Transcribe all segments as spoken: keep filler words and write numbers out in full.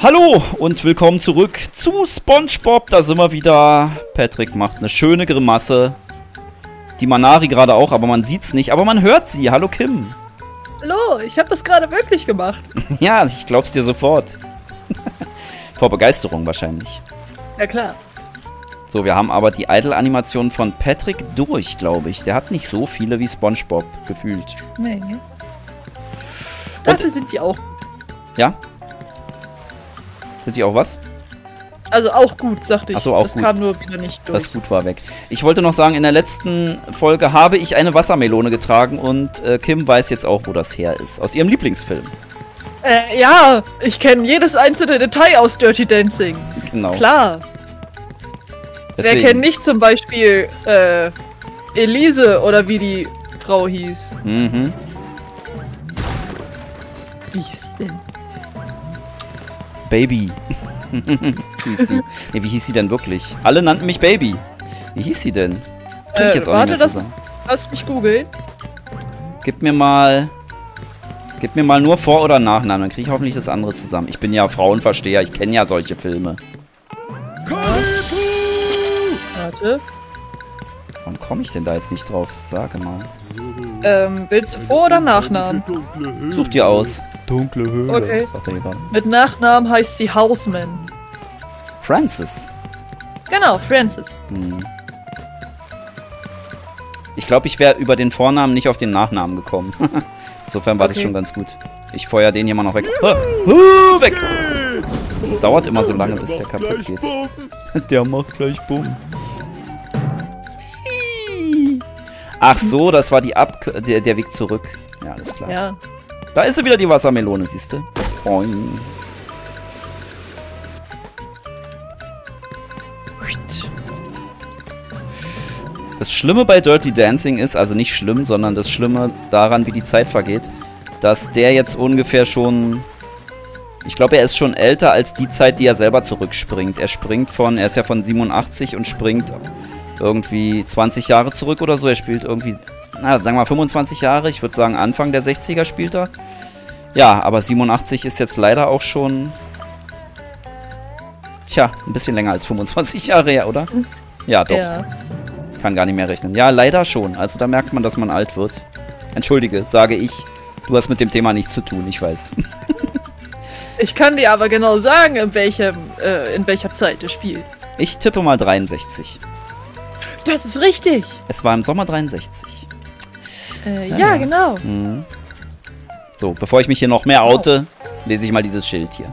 Hallo und willkommen zurück zu SpongeBob. Da sind wir wieder. Patrick macht eine schöne Grimasse. Die Manari gerade auch, aber man sieht's nicht. Aber man hört sie. Hallo Kim. Hallo, ich habe das gerade wirklich gemacht. Ja, ich glaub's dir sofort. Vor Begeisterung wahrscheinlich. Ja klar. So, wir haben aber die Idle-Animation von Patrick durch, glaube ich. Der hat nicht so viele wie SpongeBob gefühlt. Nee. Dafür und, sind die auch. Ja? Sind die auch was? Also auch gut, sagte ich. Ach so, auch das gut. Kam nur wieder nicht durch. Das gut war weg. Ich wollte noch sagen, in der letzten Folge habe ich eine Wassermelone getragen und äh, Kim weiß jetzt auch, wo das her ist. Aus ihrem Lieblingsfilm. Äh, ja, ich kenne jedes einzelne Detail aus Dirty Dancing. Genau. Klar. Deswegen. Wer kennt nicht zum Beispiel äh, Elise oder wie die Frau hieß? Mhm. Wie hieß sie denn? Baby. hieß sie. Nee, wie hieß sie denn wirklich? Alle nannten mich Baby. Wie hieß sie denn? Krieg ich äh, jetzt auch warte, nicht mehr zusammen. Lass mich googeln. Gib mir mal... Gib mir mal nur Vor- oder Nachnamen, dann kriege ich hoffentlich das andere zusammen. Ich bin ja Frauenversteher, ich kenne ja solche Filme. Warte. Warum komme ich denn da jetzt nicht drauf? Sage mal. Ähm, willst du Vor- oder Nachnamen? Such dir aus. Dunkle Höhle. Okay. Sagt er hier gerade. Mit Nachnamen heißt sie Hausmann. Francis. Genau, Francis. Hm. Ich glaube, ich wäre über den Vornamen nicht auf den Nachnamen gekommen. Insofern war okay. Das schon ganz gut. Ich feuer den hier mal noch weg. Juhu, huh, weg! Shit. Dauert immer so lange, bis der kaputt geht. Boom. Der macht gleich Bumm. Ach so, das war die Ab der, der Weg zurück. Ja, alles klar. Ja. Da ist sie wieder, die Wassermelone, siehst du? Boing. Das Schlimme bei Dirty Dancing ist, also nicht schlimm, sondern das Schlimme daran, wie die Zeit vergeht, dass der jetzt ungefähr schon... Ich glaube, er ist schon älter als die Zeit, die er selber zurückspringt. Er springt von... Er ist ja von siebenundachtzig und springt irgendwie zwanzig Jahre zurück oder so. Er spielt irgendwie... Na, sagen wir mal fünfundzwanzig Jahre. Ich würde sagen, Anfang der sechziger spielt er. Ja, aber siebenundachtzig ist jetzt leider auch schon... Tja, ein bisschen länger als fünfundzwanzig Jahre her, oder? Ja, doch. Ja. Kann gar nicht mehr rechnen. Ja, leider schon. Also da merkt man, dass man alt wird. Entschuldige, sage ich. Du hast mit dem Thema nichts zu tun, ich weiß. Ich kann dir aber genau sagen, in, welchem, äh, in welcher Zeit das spielt. Ich tippe mal dreiundsechzig. Das ist richtig. Es war im Sommer dreiundsechzig. Äh, ja, ja, genau. Mhm. So, bevor ich mich hier noch mehr oute, lese ich mal dieses Schild hier.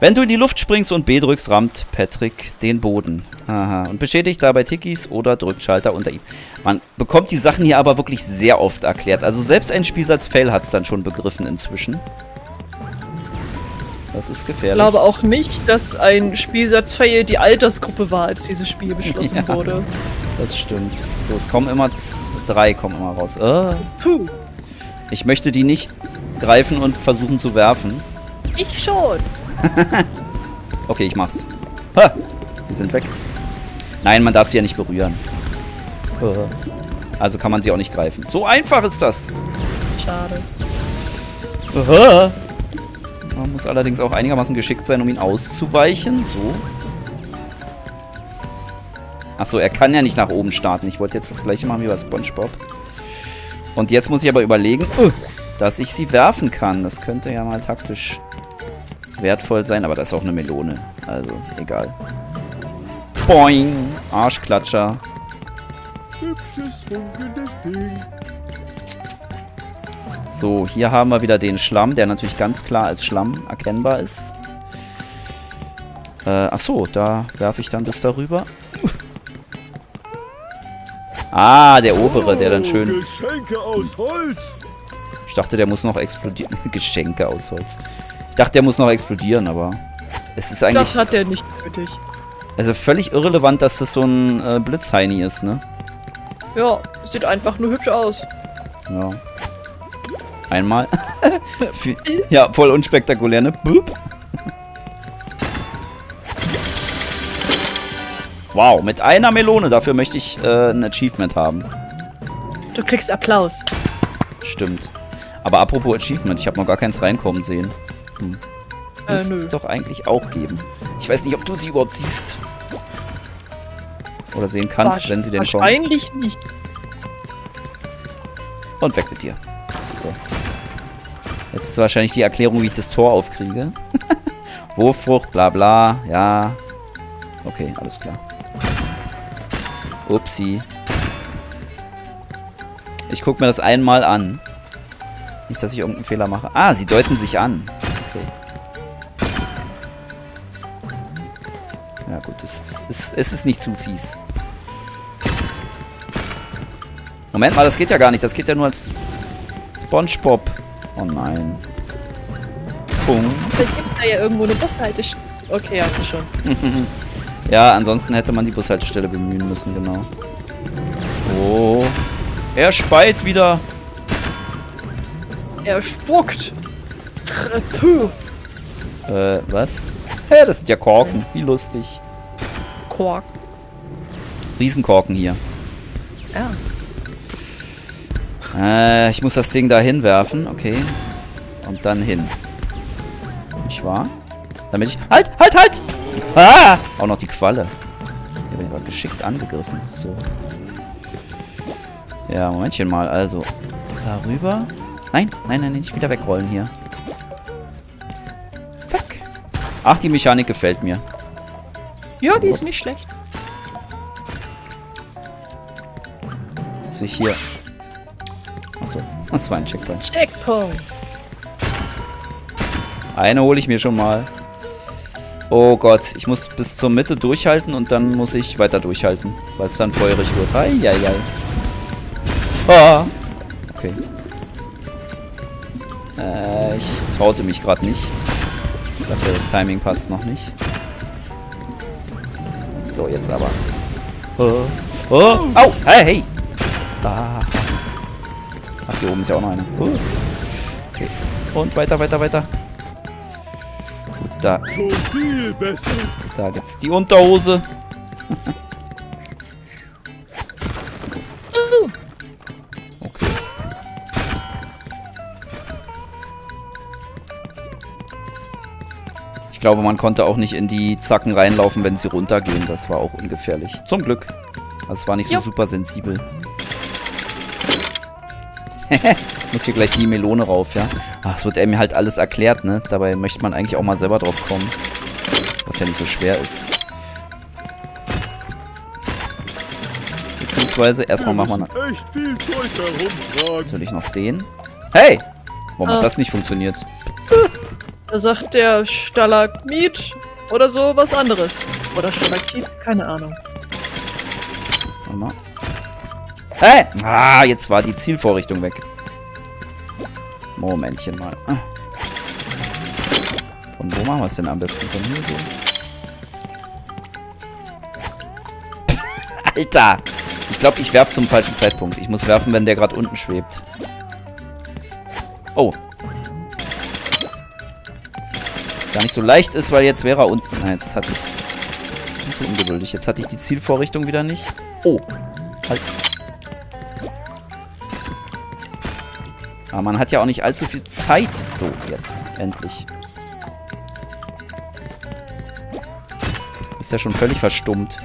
Wenn du in die Luft springst und B drückst, rammt Patrick den Boden. Aha. Und beschädigt dabei Tikis oder drückt Schalter unter ihm. Man bekommt die Sachen hier aber wirklich sehr oft erklärt. Also selbst ein Spielsatz-Fail hat es dann schon begriffen inzwischen. Das ist gefährlich. Ich glaube auch nicht, dass ein Spielsatz-Fail die Altersgruppe war, als dieses Spiel beschlossen ja, wurde. Das stimmt. So, es kommen immer drei kommen immer raus. Oh. Puh. Ich möchte die nicht greifen und versuchen zu werfen. Ich schon. Okay, ich mach's. Ha! Sie sind weg. Nein, man darf sie ja nicht berühren. Also kann man sie auch nicht greifen. So einfach ist das. Schade. Aha. Man muss allerdings auch einigermaßen geschickt sein, um ihn auszuweichen. So. Achso, er kann ja nicht nach oben starten. Ich wollte jetzt das gleiche machen wie bei SpongeBob. Und jetzt muss ich aber überlegen, dass ich sie werfen kann. Das könnte ja mal taktisch... wertvoll sein, aber das ist auch eine Melone. Also, egal. Boing! Arschklatscher. So, hier haben wir wieder den Schlamm, der natürlich ganz klar als Schlamm erkennbar ist. Äh, ach so, da werfe ich dann das darüber. Ah, der obere, der dann schön... Geschenke aus Holz. Ich dachte, der muss noch explodieren. Geschenke aus Holz. Ich dachte, der muss noch explodieren, aber es ist eigentlich... Das hat der nicht nötig. Also völlig irrelevant, dass das so ein äh, Blitzheini ist, ne? Ja, sieht einfach nur hübsch aus. Ja. Einmal. Ja, voll unspektakulär, ne? Boop. Wow, mit einer Melone. Dafür möchte ich äh, ein Achievement haben. Du kriegst Applaus. Stimmt. Aber apropos Achievement, ich habe noch gar keins reinkommen sehen. Hm. Äh, nö. Es doch eigentlich auch geben. Ich weiß nicht, ob du sie überhaupt siehst. Oder sehen kannst, Wasch wenn sie denn wahrscheinlich kommen. Wahrscheinlich nicht. Und weg mit dir. So. Jetzt ist wahrscheinlich die Erklärung, wie ich das Tor aufkriege. Wurffrucht, bla bla, ja. Okay, alles klar. Upsi. Ich gucke mir das einmal an. Nicht, dass ich irgendeinen Fehler mache. Ah, sie deuten sich an. Okay. Ja gut, es ist, es ist nicht zu fies. Moment mal, das geht ja gar nicht. Das geht ja nur als SpongeBob. Oh nein. Punkt. Vielleicht gibt es da ja irgendwo eine Bushaltestelle. Okay, hast du schon. Ja, ansonsten hätte man die Bushaltestelle bemühen müssen, genau. Oh. Er speit wieder. Er spuckt. Äh, was? Hä, hey, das sind ja Korken. Wie lustig. Kork. Riesenkorken hier. Ja. Äh, ich muss das Ding da hinwerfen. Okay. Und dann hin. Nicht wahr? Damit ich... Halt, halt, halt! Ah! Auch noch die Qualle. Hier bin ich aber geschickt angegriffen. So. Ja, Momentchen mal. Also, darüber. Nein, nein, nein, nicht wieder wegrollen hier. Zack. Ach, die Mechanik gefällt mir. Ja, die ist nicht schlecht. Sich hier... Achso, das war ein Checkpoint. Checkpoint! Eine hole ich mir schon mal. Oh Gott, ich muss bis zur Mitte durchhalten und dann muss ich weiter durchhalten, weil es dann feurig wird. Ei, ei, ei. Ah. Okay. Äh, ich traute mich gerade nicht. Ich dachte, das Timing passt noch nicht. So, jetzt aber. Oh, oh, au, hey, hey. Da. Ach, hier oben ist ja auch noch eine. Oh. Okay. Und weiter, weiter, weiter. Gut, da. Da gibt's die Unterhose. Okay. Ich glaube, man konnte auch nicht in die Zacken reinlaufen, wenn sie runtergehen. Das war auch ungefährlich. Zum Glück. Das war nicht so super sensibel. Ich muss hier gleich die Melone rauf, ja? Ach, es wird mir halt alles erklärt, ne? Dabei möchte man eigentlich auch mal selber drauf kommen. Was ja nicht so schwer ist. Beziehungsweise, erstmal machen wir noch... Echt viel Zeug herumtragen. Natürlich noch den. Hey! Warum ah. hat das nicht funktioniert? Da sagt der Stalagmit oder so was anderes. Oder Stalaktit, keine Ahnung. Warte mal. Hey! Ah, jetzt war die Zielvorrichtung weg. Momentchen mal. Ah. Von wo machen wir es denn am besten? Von hier so. Alter! Ich glaube, ich werfe zum falschen Zeitpunkt. Ich muss werfen, wenn der gerade unten schwebt. Oh. Gar nicht so leicht ist, weil jetzt wäre er unten. Nein, jetzt hatte ich... Ich bin so ungeduldig. Jetzt hatte ich die Zielvorrichtung wieder nicht. Oh. Halt. Aber man hat ja auch nicht allzu viel Zeit. So, jetzt. Endlich. Ist ja schon völlig verstummt.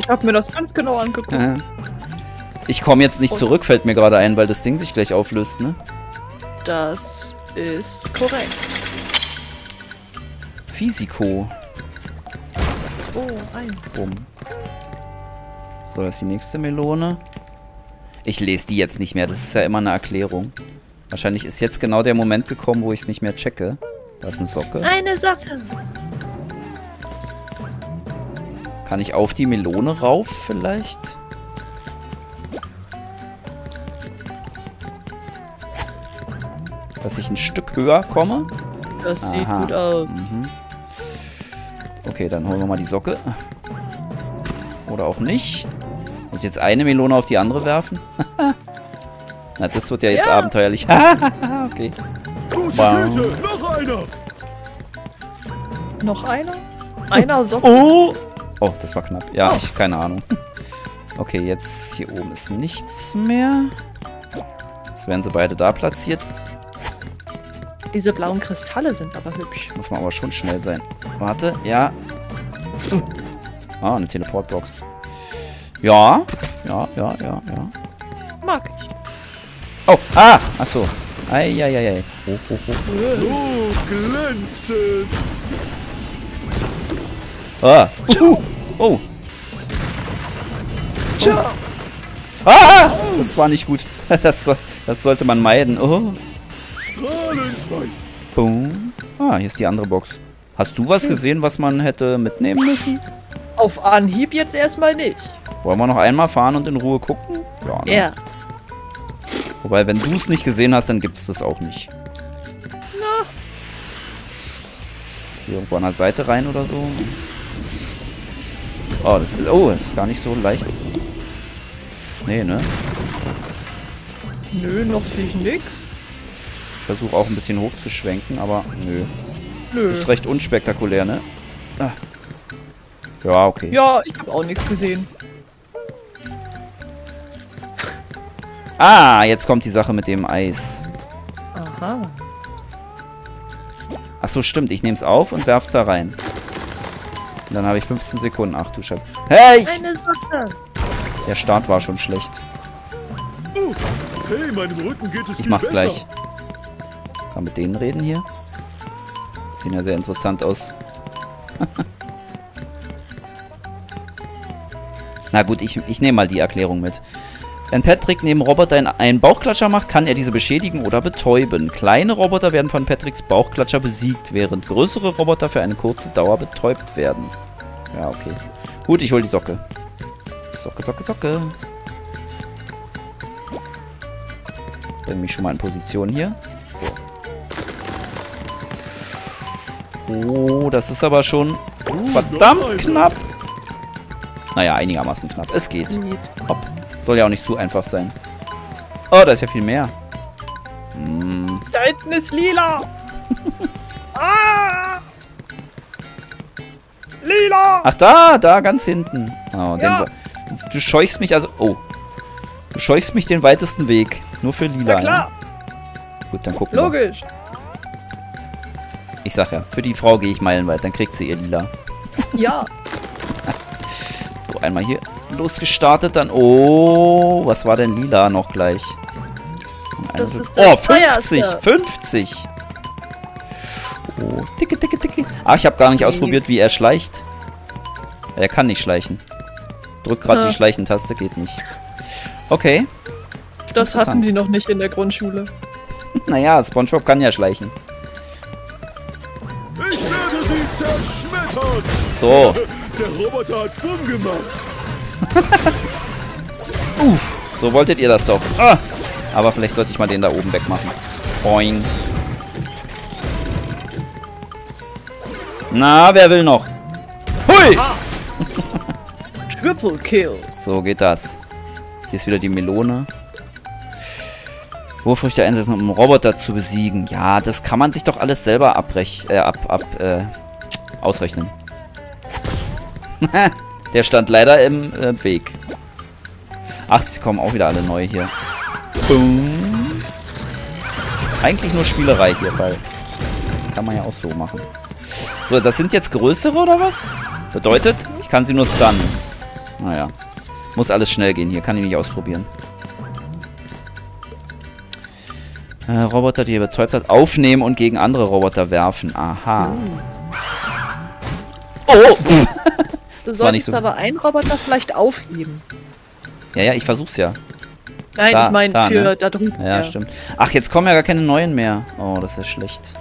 Ich habe mir das ganz genau angeguckt. Äh. Ich komme jetzt nicht Und zurück, fällt mir gerade ein, weil das Ding sich gleich auflöst, ne? Das ist korrekt. Physiko. zwei, eins. Bumm. So, das ist die nächste Melone. Ich lese die jetzt nicht mehr, das ist ja immer eine Erklärung. Wahrscheinlich ist jetzt genau der Moment gekommen, wo ich es nicht mehr checke. Da ist eine Socke. Eine Socke! Kann ich auf die Melone rauf vielleicht? Dass ich ein Stück höher komme? Das Aha. sieht gut aus. Mhm. Okay, dann holen wir mal die Socke. Oder auch nicht. Muss ich jetzt eine Melone auf die andere werfen? Na, das wird ja jetzt ja. abenteuerlich. Okay. Wow. Noch einer! Noch einer? Einer Socke. Oh! Oh, das war knapp. Ja, oh. ich keine Ahnung. Okay, jetzt hier oben ist nichts mehr. Jetzt werden sie beide da platziert. Diese blauen Kristalle sind aber hübsch. Muss man aber schon schnell sein. Warte, ja. Ah, eine Teleportbox. Ja, ja, ja, ja, ja. Mag ich. Oh, ah, ach so. Ei, ei, ei, ei. Oh, oh, oh. So glänzend. Ah. Ciao. Oh. Ciao. Ah, das war nicht gut. Das, so, das sollte man meiden. Oh. Boom. Ah, hier ist die andere Box. Hast du was gesehen, was man hätte mitnehmen müssen? Auf Anhieb jetzt erstmal nicht. Wollen wir noch einmal fahren und in Ruhe gucken? Ja. Ne? Yeah. Wobei, wenn du es nicht gesehen hast, dann gibt es das auch nicht. Na. Hier irgendwo an der Seite rein oder so. Oh, das ist, oh, das ist gar nicht so leicht. Nee, ne? Nö, noch sehe ich nix. Ich versuche auch ein bisschen hochzuschwenken, aber nö. Nö. Ist recht unspektakulär, ne? Ah. Ja, okay. Ja, ich habe auch nichts gesehen. Ah, jetzt kommt die Sache mit dem Eis. Aha. Ach so, stimmt. Ich nehme es auf und werf's da rein. Und dann habe ich fünfzehn Sekunden. Ach du Scheiße. Hey! Ich... Eine Sache. Der Start war schon schlecht. Uh, hey, meinem Rücken geht es ich mach's besser. Gleich. Kann mit denen reden hier. Sieht ja sehr interessant aus. Na gut, ich, ich nehme mal die Erklärung mit. Wenn Patrick neben Roboter einen Bauchklatscher macht, kann er diese beschädigen oder betäuben. Kleine Roboter werden von Patricks Bauchklatscher besiegt, während größere Roboter für eine kurze Dauer betäubt werden. Ja, okay. Gut, ich hole die Socke. Socke, Socke, Socke. Bring mich schon mal in Position hier. So. Oh, das ist aber schon verdammt knapp. Naja, einigermaßen knapp. Es geht. Hopp. Soll ja auch nicht zu einfach sein. Oh, da ist ja viel mehr. Hm. Da hinten ist lila. Ah! Lila! Ach da, da, ganz hinten. Oh, ja. den, du, du scheuchst mich also... Oh. Du scheuchst mich den weitesten Weg. Nur für lila. Na klar. Ne? Gut, dann gucken wir. Logisch. Ich sag ja, für die Frau gehe ich meilenweit. Dann kriegt sie ihr lila. Ja. So, einmal hier losgestartet, dann... Oh, was war denn lila noch gleich? Das ist das oh, fünfzig, fünfzig! Oh, dicke, dicke, dicke. Ah, ich habe gar nicht ausprobiert, wie er schleicht. Er kann nicht schleichen. Drück gerade ja. die Schleichentaste, geht nicht. Okay. Das hatten die noch nicht in der Grundschule. Naja, SpongeBob kann ja schleichen. Ich werde sie zerschmettern! So. Der Roboter hat bumm gemacht. Uff, so wolltet ihr das doch. Ah, aber vielleicht sollte ich mal den da oben wegmachen. Boing. Na, wer will noch? Hui! Ah. Triple Kill. So geht das. Hier ist wieder die Melone. Wurfrüchte einsetzen, um einen Roboter zu besiegen. Ja, das kann man sich doch alles selber abrech äh, ab, ab, äh, ausrechnen. Der stand leider im äh, Weg. Ach, sie kommen auch wieder alle neu hier. Boom. Eigentlich nur Spielerei hierbei. Kann man ja auch so machen. So, das sind jetzt größere oder was? Bedeutet, ich kann sie nur stunnen. Naja. Muss alles schnell gehen hier. Kann ich nicht ausprobieren. Äh, Roboter, die er betäubt hat. Aufnehmen und gegen andere Roboter werfen. Aha. Oh! oh. Du solltest so aber einen Roboter vielleicht aufheben. Ja, ja, ich versuch's ja. Nein, da, ich meine da, für ne? da drüben. Ja, ja, stimmt. Ach, jetzt kommen ja gar keine neuen mehr. Oh, das ist schlecht.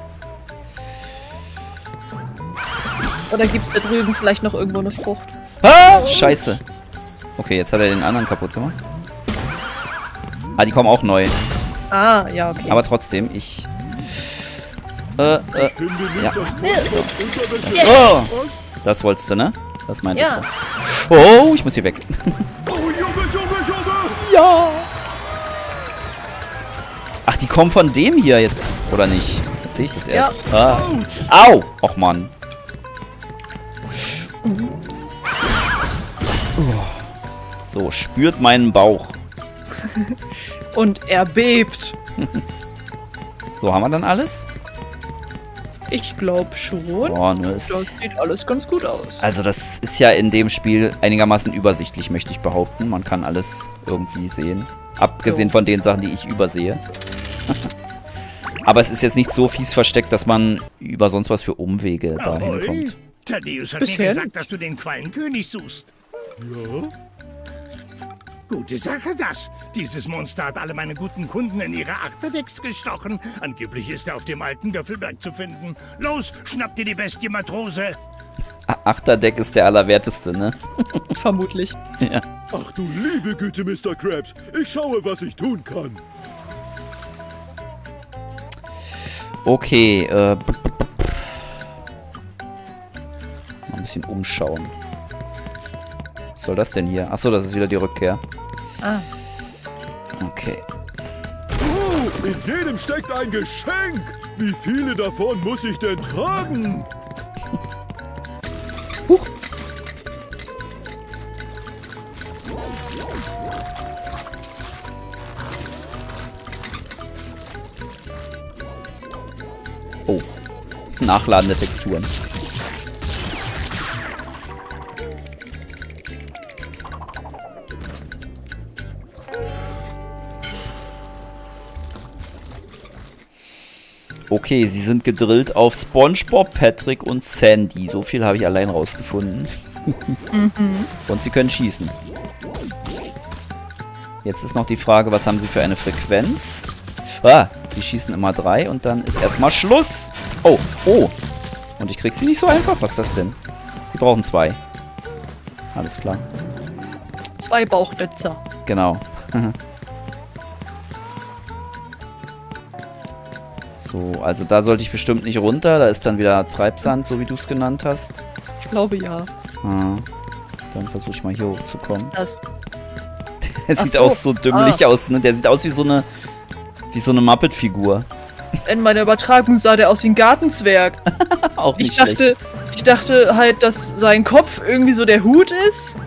Oder gibt's da drüben vielleicht noch irgendwo eine Frucht? Ah, scheiße. Okay, jetzt hat er den anderen kaputt gemacht. Ah, die kommen auch neu. Ah, ja, okay. Aber trotzdem, ich... Äh, äh, ja. Oh, das wolltest du, ne? Das meintest ja. du. Oh, ich muss hier weg. Oh, Junge, Junge, Junge. Ja. Ach, die kommen von dem hier jetzt. Oder nicht? Jetzt sehe ich das erst. Ja. Ah. Au! Och, Mann. So, spürt meinen Bauch. Und er bebt. So, haben wir dann alles? Ich glaube schon. Boah, ne, das sieht alles ganz gut aus. Also das ist ja in dem Spiel einigermaßen übersichtlich, möchte ich behaupten. Man kann alles irgendwie sehen. Abgesehen so. von den Sachen, die ich übersehe. Aber es ist jetzt nicht so fies versteckt, dass man über sonst was für Umwege dahin kommt. Thaddeus hat Bisher? mir gesagt, dass du den Quallenkönig suchst. Ja? Gute Sache, das. Dieses Monster hat alle meine guten Kunden in ihre Achterdecks gestochen. Angeblich ist er auf dem alten Göffelberg zu finden. Los, schnapp dir die Bestie, Matrose. Achterdeck ist der allerwerteste, ne? Vermutlich. Ja. Ach du liebe Güte, Mister Krabs. Ich schaue, was ich tun kann. Okay, äh... mal ein bisschen umschauen. Was soll das denn hier? Achso, das ist wieder die Rückkehr. Ah. Okay. Oh, in jedem steckt ein Geschenk. Wie viele davon muss ich denn tragen? Huch. Oh. Nachladende Texturen. Okay, sie sind gedrillt auf SpongeBob, Patrick und Sandy. So viel habe ich allein rausgefunden. Mhm. Und sie können schießen. Jetzt ist noch die Frage, was haben sie für eine Frequenz? Ah, sie schießen immer drei und dann ist erstmal Schluss. Oh, oh. Und ich krieg sie nicht so einfach. Was ist das denn? Sie brauchen zwei. Alles klar. Zwei Bauchnützer. Genau. So, also da sollte ich bestimmt nicht runter. Da ist dann wieder Treibsand, so wie du es genannt hast. Ich glaube, ja. Ah, dann versuche ich mal hier hochzukommen. Das. Der Ach sieht so. auch so dümmlich ah. aus, ne? Der sieht aus wie so eine, wie so eine Muppet-Figur. In meiner Übertragung sah der aus wie ein Gartenzwerg. Auch nicht ich dachte, ich dachte halt, dass sein Kopf irgendwie so der Hut ist.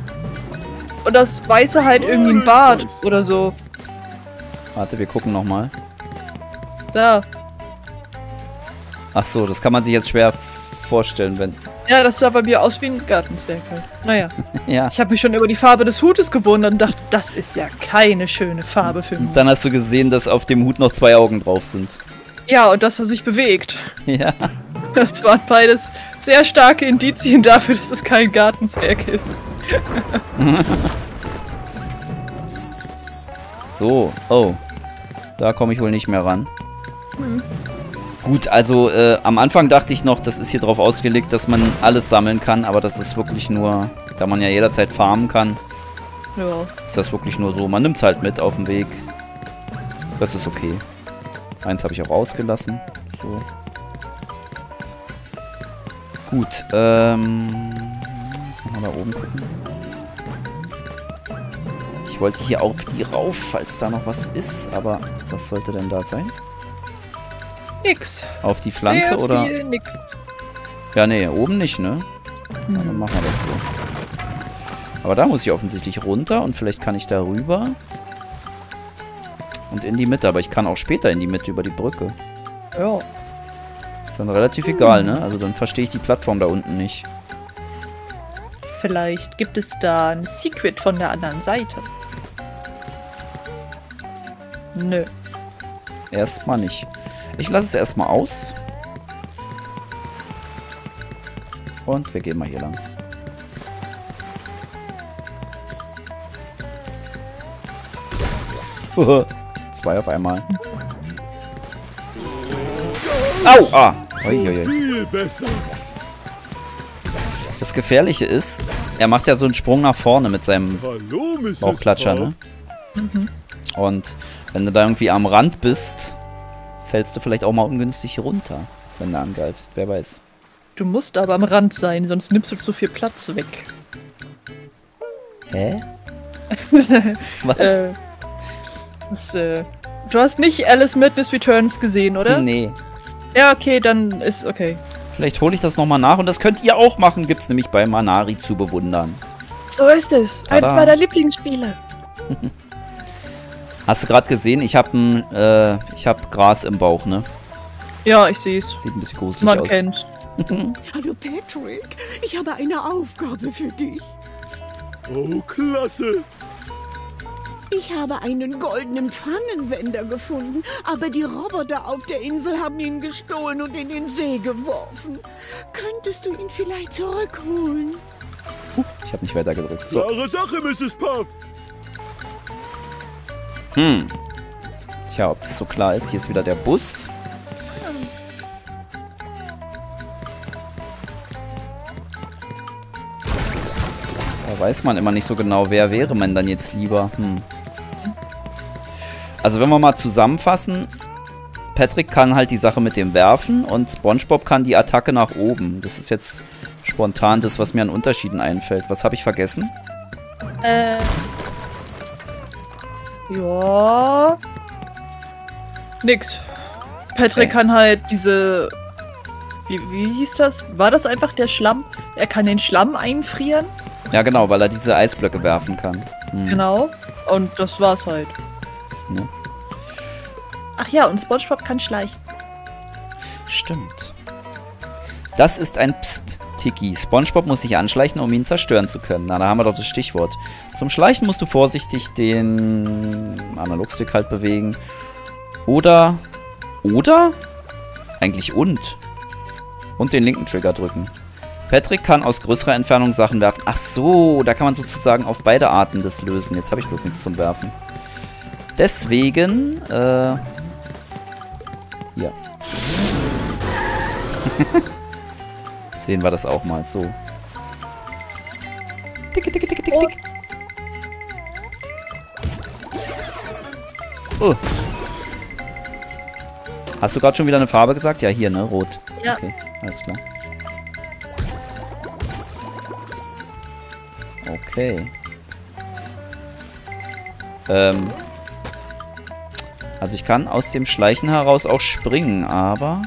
Und das Weiße halt irgendwie ein Bart oder so. Warte, wir gucken nochmal. Da. Ach so, das kann man sich jetzt schwer vorstellen, wenn... Ja, das sah bei mir aus wie ein Gartenzwerg halt. Naja. Ja. Ich habe mich schon über die Farbe des Hutes gewundert und dachte, das ist ja keine schöne Farbe für mich. Und dann hast du gesehen, dass auf dem Hut noch zwei Augen drauf sind. Ja, und dass er sich bewegt. Ja. Das waren beides sehr starke Indizien dafür, dass es kein Gartenzwerg ist. So, oh. Da komme ich wohl nicht mehr ran. Hm. Gut, also äh, am Anfang dachte ich noch, das ist hier drauf ausgelegt, dass man alles sammeln kann, aber das ist wirklich nur, da man ja jederzeit farmen kann, ja. ist das wirklich nur so. Man nimmt es halt mit auf dem Weg. Das ist okay. Eins habe ich auch ausgelassen. So. Gut, ähm... jetzt mal da oben gucken. Ich wollte hier auf die rauf, falls da noch was ist, aber was sollte denn da sein? Nix. Auf die Pflanze Sehr oder? Viel nix. Ja, nee, oben nicht, ne? Hm. Dann machen wir das so. Aber da muss ich offensichtlich runter und vielleicht kann ich da rüber. Und in die Mitte, aber ich kann auch später in die Mitte über die Brücke. Ja. Dann relativ hm. egal, ne? Also dann verstehe ich die Plattform da unten nicht. Vielleicht gibt es da ein Secret von der anderen Seite. Nö. Erstmal nicht. Ich lasse es erstmal aus. Und wir gehen mal hier lang. Zwei auf einmal. Au! Ah! Uiuiui. Das Gefährliche ist, er macht ja so einen Sprung nach vorne mit seinem Bauchklatscher, ne? Mhm. Und wenn du da irgendwie am Rand bist, fällst du vielleicht auch mal ungünstig runter, wenn du angreifst. Wer weiß. Du musst aber am Rand sein, sonst nimmst du zu viel Platz weg. Hä? Was? Äh, das, äh, du hast nicht Alice Madness Returns gesehen, oder? Nee. Ja, okay, dann ist okay. Vielleicht hole ich das nochmal nach und das könnt ihr auch machen. Gibt's nämlich bei Manari zu bewundern. So ist es. Tada. Eins meiner Lieblingsspiele. Hast du gerade gesehen, ich habe äh, ich hab Gras im Bauch, ne? Ja, ich sehe es. Sieht ein bisschen gruselig aus. Man kennt. Hallo Patrick, ich habe eine Aufgabe für dich. Oh, klasse. Ich habe einen goldenen Pfannenwender gefunden, aber die Roboter auf der Insel haben ihn gestohlen und in den See geworfen. Könntest du ihn vielleicht zurückholen? Uh, ich habe nicht weitergedrückt. So. Klare Sache, Misses Puff. Hm. Tja, ob das so klar ist, hier ist wieder der Bus. Da weiß man immer nicht so genau, wer wäre man dann jetzt lieber. Hm. Also wenn wir mal zusammenfassen, Patrick kann halt die Sache mit dem Werfen und SpongeBob kann die Attacke nach oben. Das ist jetzt spontan das, was mir an Unterschieden einfällt. Was habe ich vergessen? Äh... Ja. Nix. Patrick okay. kann halt diese... Wie, wie hieß das? War das einfach der Schlamm? Er kann den Schlamm einfrieren? Ja genau, weil er diese Eisblöcke werfen kann. Hm. Genau. Und das war's halt. Ja. Ach ja, und SpongeBob kann schleichen. Stimmt. Das ist ein Psst-Tiki. SpongeBob muss sich anschleichen, um ihn zerstören zu können. Na, da haben wir doch das Stichwort. Zum Schleichen musst du vorsichtig den Analogstick halt bewegen. Oder, oder? Eigentlich und. Und den linken Trigger drücken. Patrick kann aus größerer Entfernung Sachen werfen. Ach so, da kann man sozusagen auf beide Arten das lösen. Jetzt habe ich bloß nichts zum Werfen. Deswegen, äh... ja. Sehen wir das auch mal so. Ticke, ticke, ticke, ticke, ticke. Oh. Hast du gerade schon wieder eine Farbe gesagt? Ja, hier, ne? Rot. Ja. Okay, alles klar. Okay. Ähm. Also ich kann aus dem Schleichen heraus auch springen, aber...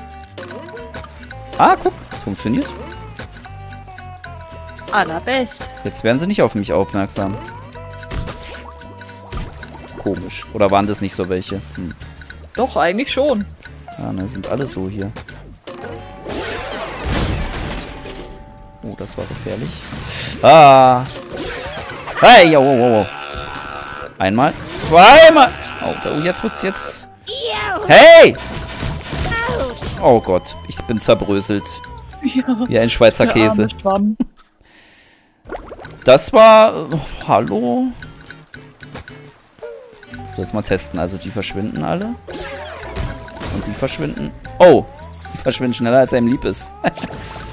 Ah, guck, es funktioniert. Allerbest. Jetzt werden sie nicht auf mich aufmerksam. Komisch. Oder waren das nicht so welche? Hm. Doch, eigentlich schon. Ah, ne, sind alle so hier. Oh, das war gefährlich. Ah. Hey, wow, wow, wow. Einmal. Zweimal. Oh, jetzt wird's jetzt... Hey! Oh Gott, ich bin zerbröselt. Ja, wie ein Schweizer Käse. Das war... Hallo? Lass mal testen. Also die verschwinden alle. Und die verschwinden... Oh! Die verschwinden schneller, als einem lieb ist.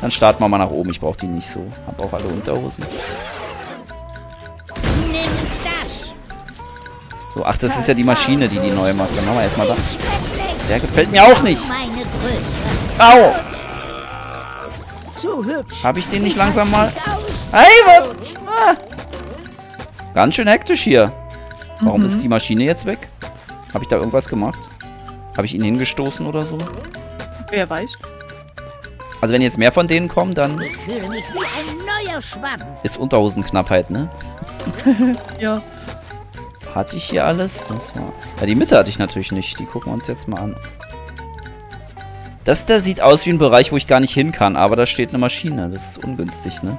Dann starten wir mal nach oben. Ich brauche die nicht so. Hab auch alle Unterhosen. So, ach, das ist ja die Maschine, die die neu macht. Dann machen wir erstmal das. Der gefällt mir auch nicht. Au! Hab ich den nicht langsam mal? Hey, was? Ah. Ganz schön hektisch hier. Warum mhm. ist die Maschine jetzt weg? Habe ich da irgendwas gemacht? Habe ich ihn hingestoßen oder so? Wer weiß. Also wenn jetzt mehr von denen kommen, dann... Ich fühle mich wie ein neuer Schwamm. Ist Unterhosenknappheit, ne? Ja. Hatte ich hier alles? Das war... Ja, die Mitte hatte ich natürlich nicht. Die gucken wir uns jetzt mal an. Das da sieht aus wie ein Bereich, wo ich gar nicht hin kann. Aber da steht eine Maschine. Das ist ungünstig, ne?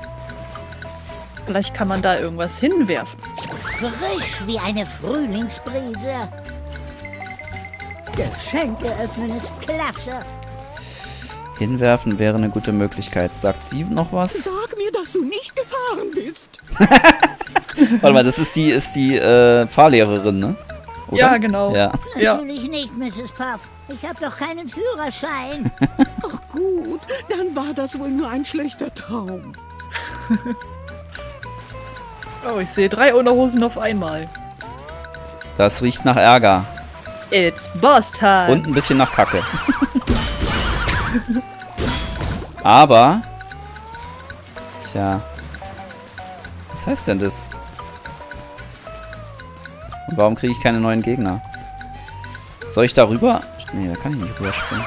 Vielleicht kann man da irgendwas hinwerfen. Frisch wie eine Frühlingsbrise. Geschenke öffnen ist klasse. Hinwerfen wäre eine gute Möglichkeit. Sagt sie noch was? Sag mir, dass du nicht gefahren bist. Warte mal, das ist die, ist die äh, Fahrlehrerin, ne? Oder? Ja, genau. Ja. Natürlich nicht, Misses Puff. Ich habe doch keinen Führerschein. Ach gut, dann war das wohl nur ein schlechter Traum. Oh, ich sehe drei Unterhosen auf einmal. Das riecht nach Ärger. It's Boss Time. Und ein bisschen nach Kacke. Aber... Tja... Was heißt denn das? Und warum kriege ich keine neuen Gegner? Soll ich da rüber? Nee, da kann ich nicht rüberspringen.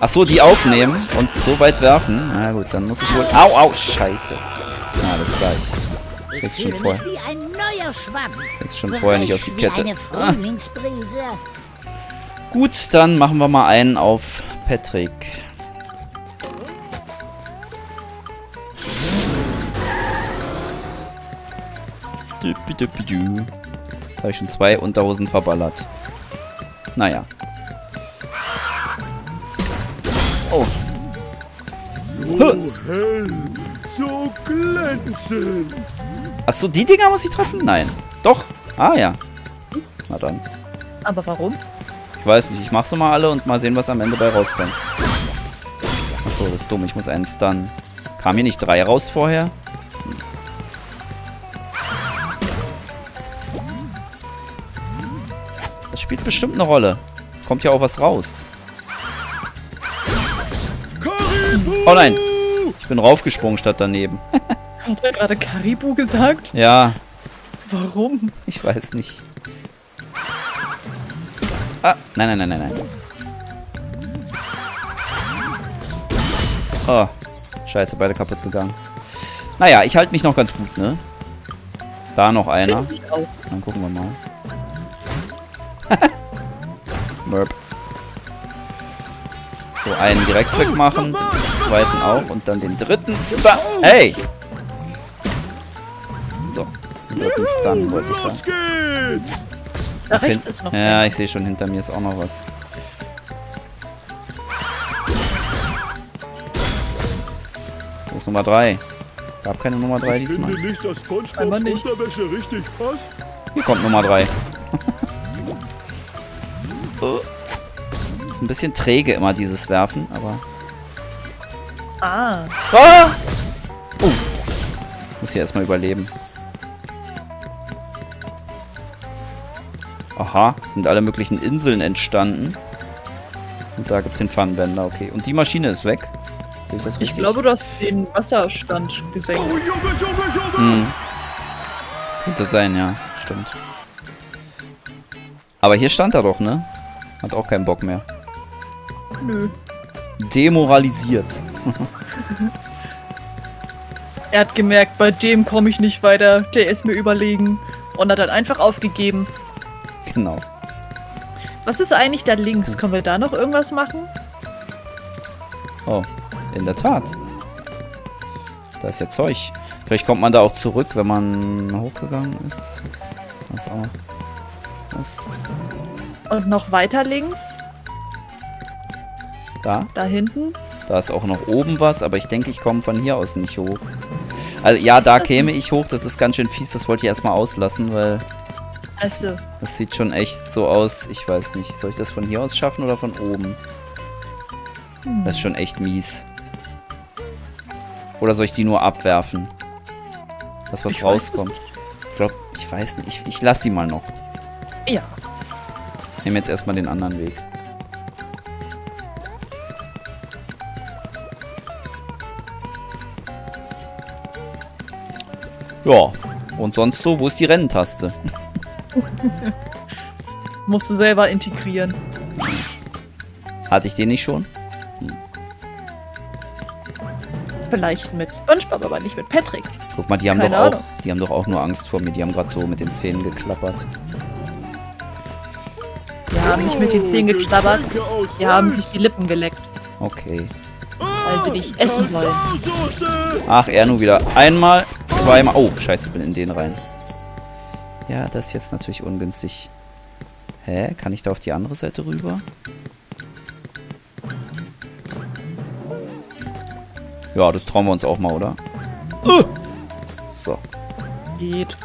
Achso, die aufnehmen und so weit werfen. Na gut, dann muss ich wohl... Au, au, scheiße. Na, das gleich. Krieg's schon vorher. Krieg's schon vorher nicht auf die Kette. Ah. Gut, dann machen wir mal einen auf Patrick. Jetzt habe ich schon zwei Unterhosen verballert. Naja. Oh. So hell, so glänzend. Achso, die Dinger muss ich treffen? Nein. Doch. Ah ja. Na dann. Aber warum? Ich weiß nicht. Ich mach's so mal alle und mal sehen, was am Ende bei rauskommt. Achso, das ist dumm. Ich muss einen stunnen. Kam hier nicht drei raus vorher? Hm. Das spielt bestimmt eine Rolle. Kommt ja auch was raus. Oh nein. Ich bin raufgesprungen statt daneben. Hat er gerade Karibu gesagt? Ja. Warum? Ich weiß nicht. Ah, nein, nein, nein, nein, nein. Oh, scheiße, beide kaputt gegangen. Naja, ich halte mich noch ganz gut, ne? Da noch einer. Dann gucken wir mal. Merp. So, einen direkt wegmachen, den zweiten auch und dann den dritten Stun. Hey! So, den dritten Stun wollte ich sagen. Da rechts ist noch. Ja, ich sehe schon, hinter mir ist auch noch was. Wo ist Nummer drei? Gab keine Nummer drei diesmal. Ich finde nicht, dass SpongeBobs Unterwäsche richtig passt. Hier kommt Nummer drei. Oh. Ein bisschen träge immer dieses Werfen, aber... Ah! Ah! Oh! Muss hier erstmal überleben. Aha, sind alle möglichen Inseln entstanden. Und da gibt's den Pfannenwender, okay. Und die Maschine ist weg. Sehe ich das richtig? Ich glaube, du hast den Wasserstand gesenkt. Oh, Junge, Junge, Junge! Hm. Könnte sein, ja. Stimmt. Aber hier stand er doch, ne? Hat auch keinen Bock mehr. Nö. Demoralisiert. Er hat gemerkt, bei dem komme ich nicht weiter. Der ist mir überlegen. Und hat dann einfach aufgegeben. Genau. Was ist eigentlich da links? Können wir da noch irgendwas machen? Oh, in der Tat. Da ist ja Zeug. Vielleicht kommt man da auch zurück, wenn man hochgegangen ist. Das auch. Das. Und noch weiter links? Da? Da hinten? Da ist auch noch oben was, aber ich denke, ich komme von hier aus nicht hoch. Also ja, da käme ich hoch, das ist ganz schön fies, das wollte ich erstmal auslassen, weil... Also. Das, das sieht schon echt so aus, ich weiß nicht, soll ich das von hier aus schaffen oder von oben? Hm. Das ist schon echt mies. Oder soll ich die nur abwerfen? Dass was ich rauskommt. Weiß, was... Ich glaube, ich weiß nicht, ich, ich lasse sie mal noch. Ja. Ich nehme jetzt erstmal den anderen Weg. Ja, und sonst so, wo ist die Renntaste? Musst du selber integrieren. Hatte ich den nicht schon? Hm. Vielleicht mit SpongeBob, aber nicht mit Patrick. Guck mal, die haben, doch auch, die haben doch auch nur Angst vor mir. Die haben gerade so mit den Zähnen geklappert. Die haben nicht mit den Zähnen geklappert, die haben sich die Lippen geleckt. Okay. Weil sie dich essen wollen. Ach, er nur wieder einmal... Zweimal. Oh, scheiße, bin in den rein. Ja, das ist jetzt natürlich ungünstig. Hä? Kann ich da auf die andere Seite rüber? Ja, das trauen wir uns auch mal, oder? Uh! So. Geht.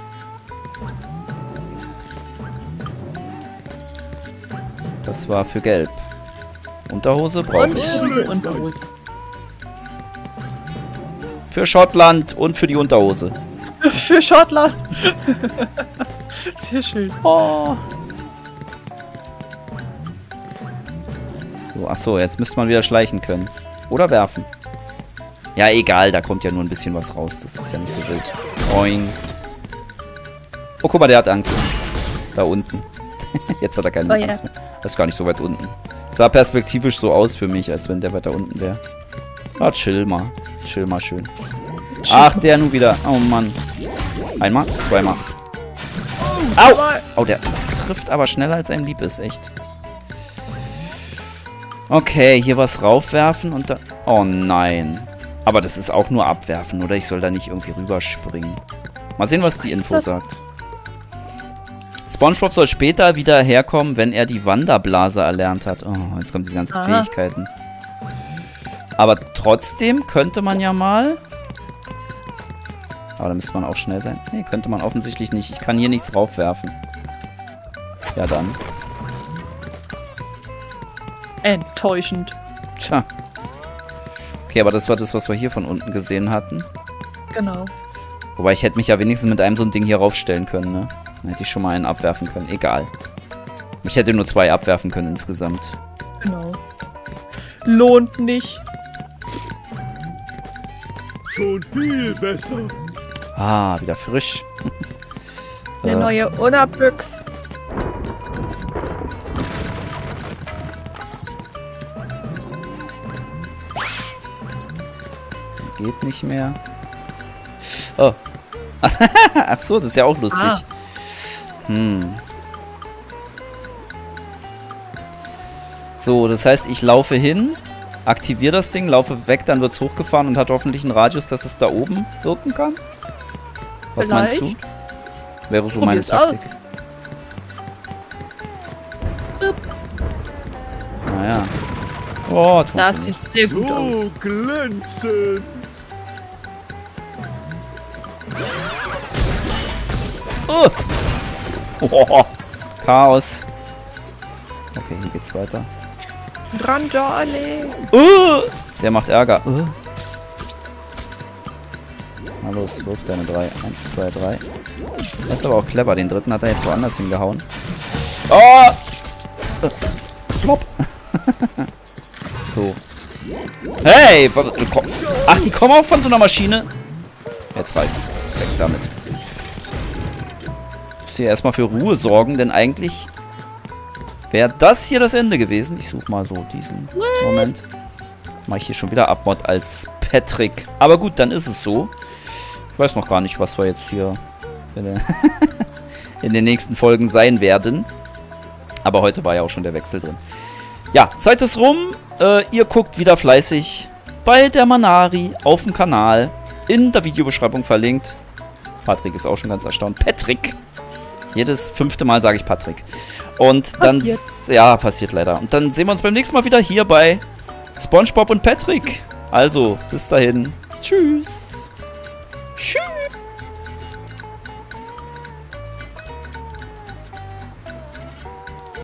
Das war für Gelb. Unterhose brauche ich. Unterhose. Für Schottland und für die Unterhose. Für Schottland. Sehr schön. Oh. So, achso, jetzt müsste man wieder schleichen können. Oder werfen. Ja, egal, da kommt ja nur ein bisschen was raus. Das ist ja nicht so wild. Boing. Oh, guck mal, der hat Angst. Da unten. Jetzt hat er keine oh, Angst yeah. mehr. Das ist gar nicht so weit unten. Das sah perspektivisch so aus für mich, als wenn der weiter unten wäre. Ah, chill mal. Chill mal schön. Ach, der nun wieder. Oh, Mann. Einmal, zweimal. Au! Au, der trifft aber schneller, als einem lieb ist. Echt. Okay, hier was raufwerfen und dann... Oh nein. Aber das ist auch nur abwerfen, oder? Ich soll da nicht irgendwie rüberspringen. Mal sehen, was die Info sagt. SpongeBob soll später wieder herkommen, wenn er die Wanderblase erlernt hat. Oh, jetzt kommen diese ganzen Aha. Fähigkeiten. Aber trotzdem könnte man ja mal... Aber da müsste man auch schnell sein. Nee, könnte man offensichtlich nicht. Ich kann hier nichts raufwerfen. Ja, dann. Enttäuschend. Tja. Okay, aber das war das, was wir hier von unten gesehen hatten. Genau. Wobei, ich hätte mich ja wenigstens mit einem so ein Ding hier raufstellen können, ne? Dann hätte ich schon mal einen abwerfen können. Egal. Ich hätte nur zwei abwerfen können insgesamt. Genau. Lohnt nicht. Schon viel besser. Ah, wieder frisch. Eine äh. neue Unabüchs. Geht nicht mehr. Oh. Ach so, das ist ja auch lustig. Ah. Hm. So, das heißt, ich laufe hin, aktiviere das Ding, laufe weg, dann wird es hochgefahren und hat hoffentlich einen Radius, dass es da oben wirken kann. Was Vielleicht. meinst du? Wäre so meine Taktik. Naja. Oh, das sieht sehr gut aus. So glänzend. Oh. Oh. Chaos. Okay, hier geht's weiter. Randale. Uh. Der macht Ärger. Uh. Na los, wirf deine drei. Eins, zwei, drei. Das ist aber auch clever. Den dritten hat er jetzt woanders hingehauen. Oh! Uh. Plopp. So. Hey! Ach, die kommen auch von so einer Maschine. Jetzt reicht's. Weg damit. Hier erstmal für Ruhe sorgen, denn eigentlich wäre das hier das Ende gewesen. Ich suche mal so diesen What? Moment. Jetzt mache ich hier schon wieder Abmod als Patrick. Aber gut, dann ist es so. Ich weiß noch gar nicht, was wir jetzt hier in den nächsten Folgen sein werden. Aber heute war ja auch schon der Wechsel drin. Ja, Zeit ist rum. Äh, ihr guckt wieder fleißig bei der Manari auf dem Kanal. In der Videobeschreibung verlinkt. Patrick ist auch schon ganz erstaunt. Patrick! Jedes fünfte Mal sage ich Patrick. Und dann... Passiert. Ja, passiert leider. Und dann sehen wir uns beim nächsten Mal wieder hier bei SpongeBob und Patrick. Also, bis dahin. Tschüss.